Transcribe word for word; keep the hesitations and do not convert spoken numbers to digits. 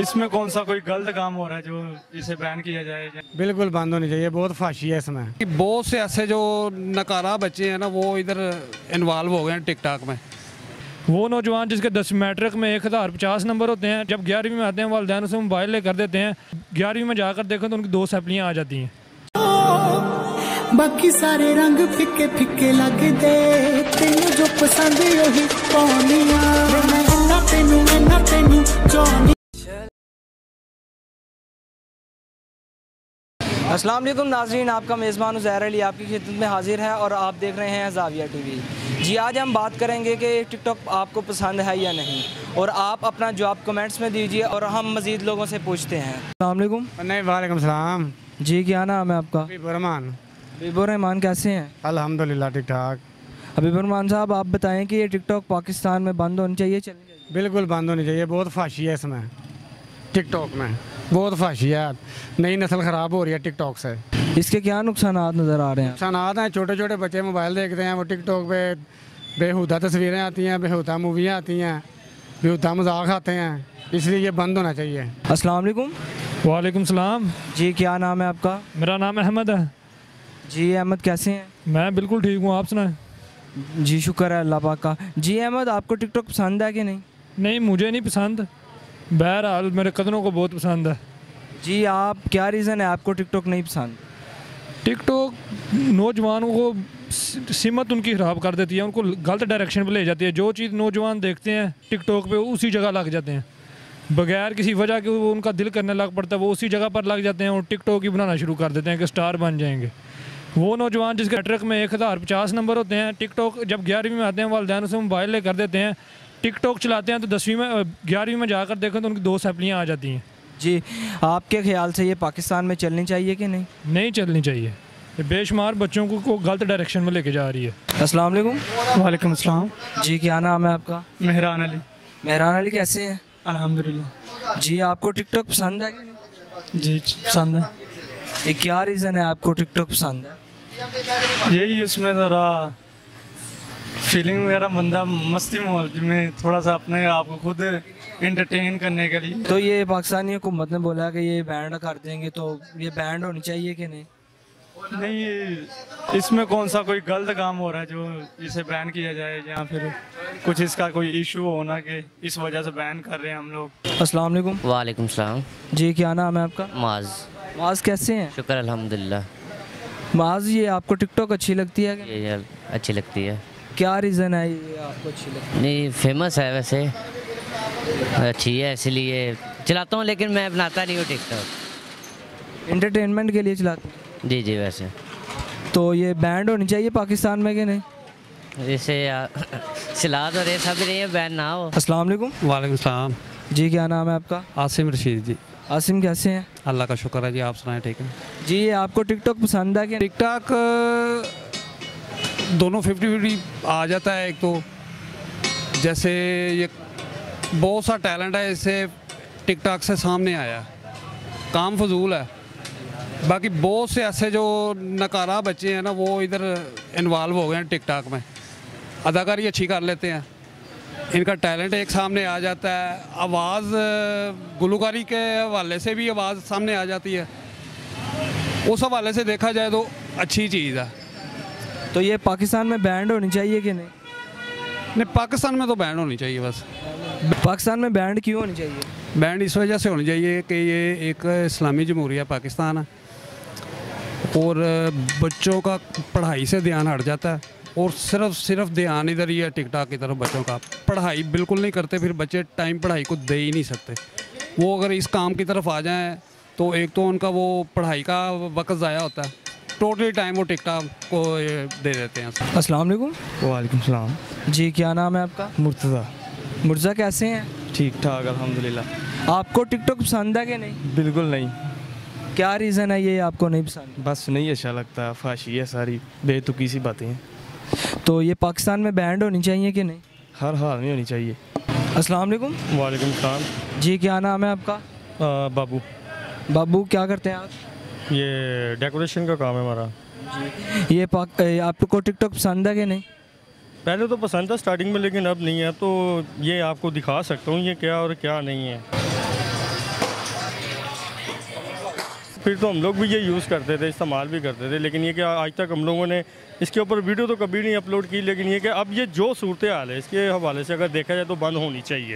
इसमें कौन सा कोई गलत काम हो रहा है जो इसे बैन किया जाए? बिल्कुल बंद होनी चाहिए, बहुत फाशी है इसमें। बहुत से ऐसे जो नकारा बच्चे हैं ना वो इधर इन्वॉल्व हो गए हैं टिकटॉक में। वो नौजवान जिसके दस मैट्रिक में एक हज़ार पचास नंबर होते हैं, जब ग्यारहवीं में आते हैं वालदैन उसे मोबाइल ले कर देते हैं। ग्यारहवीं में जाकर देखो तो उनकी दो सैपलियाँ आ जाती हैं। बाकी सारे रंग फिक्के फिक्के लगे दे, तेनू जो पसंद यही पौनिया। अस्सलाम वालेकुम नाज़रीन, आपका मेज़बान उज़ैर अली आपकी खिदमत में हाजिर है और आप देख रहे हैं ज़ाविया टीवी। जी आज हम बात करेंगे कि टिकटॉक आपको पसंद है या नहीं, और आप अपना जवाब कमेंट्स में दीजिए और हम मज़ीद लोगों से पूछते हैं। अस्सलाम वालेकुम। वालेकुम सलाम। जी क्या नाम है आपका? हबीब रहमान। हबीब रहमान कैसे हैं? अल्हम्दुलिल्लाह ठीक ठाक। हबीब रहमान साहब आप बताएँ कि ये टिकटॉक पाकिस्तान में बंद होनी चाहिए? चलिए बिल्कुल बंद होनी चाहिए, बहुत फाशी है इसमें। टिकटॉक में बहुत फाशी है, नई नस्ल ख़राब हो रही है टिकटॉक से। इसके क्या नुकसान नज़र आ रहे हैं? नुकसान हैं, छोटे छोटे बच्चे मोबाइल देखते हैं, वो टिकटॉक पे बेहुदा तस्वीरें आती हैं, बेहुदा मूवियाँ आती हैं, बेहुदा मजाक आते हैं, इसलिए ये बंद होना चाहिए। अस्सलाम वालेकुम। वालेकुम सलाम। जी क्या नाम है आपका? मेरा नाम अहमद है। जी अहमद कैसे हैं? मैं बिल्कुल ठीक हूँ, आप सुनाएं? जी शुक्र है अल्लाह पाक का। जी अहमद आपको टिकटॉक पसंद है कि नहीं? नहीं मुझे नहीं पसंद, बहरहाल मेरे कदनों को बहुत पसंद है। जी आप क्या रीज़न है आपको टिकटॉक नहीं पसंद? टिकटॉक नौजवानों को सीमत उनकी ख़राब कर देती है, उनको गलत डायरेक्शन पर ले जाती है। जो चीज़ नौजवान देखते हैं टिकटॉक पे उसी जगह लग जाते हैं, बगैर किसी वजह के वो उनका दिल करने लग पड़ता है, वो उसी जगह पर लग जाते हैं और टिकटॉक ही बनाना शुरू कर देते हैं कि स्टार बन जाएंगे। वो नौजवान जिसके ट्रक में एक हज़ार पचास नंबर होते हैं, टिकटॉक जब ग्यारहवीं में आते हैं वालदैन उसे मोबाइल ले कर देते हैं, टिकटॉक चलाते हैं तो दसवीं में ग्यारहवीं में जाकर देखें तो उनकी दो सैपलियाँ आ जाती हैं। जी आपके ख्याल से ये पाकिस्तान में चलनी चाहिए कि नहीं? नहीं चलनी चाहिए, ये बेशुमार बच्चों को, को गलत डायरेक्शन में लेके जा रही है। अस्सलाम वालेकुम। वालेकुम अस्सलाम। जी क्या नाम है आपका? मेहरान अली। मेहरान अली कैसे हैं? अल्हम्दुलिल्लाह। जी आपको टिकटॉक पसंद है? जी पसंद है। ये क्या रीज़न है आपको टिकटॉक पसंद है? यही उसमें ज़रा फीलिंग वगैरह, बंदा मस्ती माहौल में थोड़ा सा अपने आप को खुद एंटरटेन करने के लिए। तो ये पाकिस्तानी हुकूमत ने बोला कि ये बैंड कर देंगे, तो ये बैंड होनी चाहिए कि नहीं? नहीं, इसमें कौन सा कोई गलत काम हो रहा है जो इसे बैन किया जाए, या फिर कुछ इसका कोई इशू होना कि इस वजह से बैन कर रहे हैं हम लोग। अस्सलाम वालेकुम। वालेकुम सलाम। जी क्या नाम है आपका? माज। माज कैसे हैं? शुक्र अल्हम्दुलिल्लाह। माज ये आपको टिकटॉक अच्छी लगती है? ये अच्छी लगती है। क्या रीज़न है ये आपको अच्छी लगती है? नहीं फेमस है, वैसे अच्छी है इसलिए चलाता हूँ, लेकिन मैं बनाता नहीं हूँ टिकटॉक, एंटरटेनमेंट के लिए चलाता हूँ। जी जी। वैसे तो ये बैंड होनी चाहिए पाकिस्तान में कि नहीं? जैसे सलाद और ये सब नहीं है, बैन ना हो। अस्सलाम वालेकुम। वालेकुम सलाम। जी क्या नाम है आपका? आसिम रशीद। जी आसिम कैसे हैं? अल्लाह का शुक्र है। जी आप सुनाएं? ठीक है। जी आपको टिकटॉक पसंद है कि? टिकटॉक दोनों फिफ्टी फिफ्टी आ जाता है। एक तो जैसे ये बहुत सा टैलेंट है, इससे टिकटॉक से सामने आया, काम फजूल है। बाकी बहुत से ऐसे जो नकारा बच्चे हैं ना वो इधर इन्वॉल्व हो गए हैं टिकटॉक में, अदाकारी अच्छी कर लेते हैं, इनका टैलेंट एक सामने आ जाता है, आवाज़ गुलकारी के हवाले से भी आवाज़ सामने आ जाती है, उस हवाले से देखा जाए तो अच्छी चीज़ है। तो ये पाकिस्तान में बैंड होनी चाहिए कि नहीं? नहीं पाकिस्तान में तो बैंड होनी चाहिए। बस पाकिस्तान में बैंड क्यों होनी चाहिए? बैंड इस वजह से होनी चाहिए कि ये एक इस्लामी जमहूरिया पाकिस्तान है, और बच्चों का पढ़ाई से ध्यान हट जाता है और सिर्फ सिर्फ ध्यान इधर ही है टिकटॉक की तरफ। बच्चों का पढ़ाई बिल्कुल नहीं करते, फिर बच्चे टाइम पढ़ाई को दे ही नहीं सकते। वो अगर इस काम की तरफ आ जाएँ तो एक तो उनका वो पढ़ाई का वक्त ज़ाया होता है, टोटली टाइम वो टिकटॉक को दे देते हैं। अस्सलाम वालेकुम। वालेकुम सलाम। जी क्या नाम है आपका? मुर्तज़ा। मुर्तज़ा कैसे हैं? ठीक ठाक अल्हम्दुलिल्लाह। आपको टिकटॉक पसंद है कि नहीं? बिल्कुल नहीं। क्या रीज़न है ये आपको नहीं पसंद? बस नहीं अच्छा लगता, फाशी है, सारी बेतुकी सी बातें हैं। तो ये पाकिस्तान में बैंड होनी चाहिए कि नहीं? हर हाल में होनी चाहिए। अस्सलाम वालेकुम। वालेकुम सलाम। जी क्या नाम है आपका? आ, बाबू। बाबू क्या करते हैं आप? ये डेकोरेशन का काम है हमारा। जी ये पाक आपको टिकटॉक पसंद है कि नहीं? पहले तो पसंद था स्टार्टिंग में, लेकिन अब नहीं है। तो ये आपको दिखा सकता हूँ ये क्या और क्या नहीं है। फिर तो हम लोग भी ये यूज़ करते थे, इस्तेमाल भी करते थे, लेकिन ये कि आज तक हम लोगों ने इसके ऊपर वीडियो तो कभी नहीं अपलोड की। लेकिन ये कि अब ये जो सूरत हाल है इसके हवाले से अगर देखा जाए तो बंद होनी चाहिए।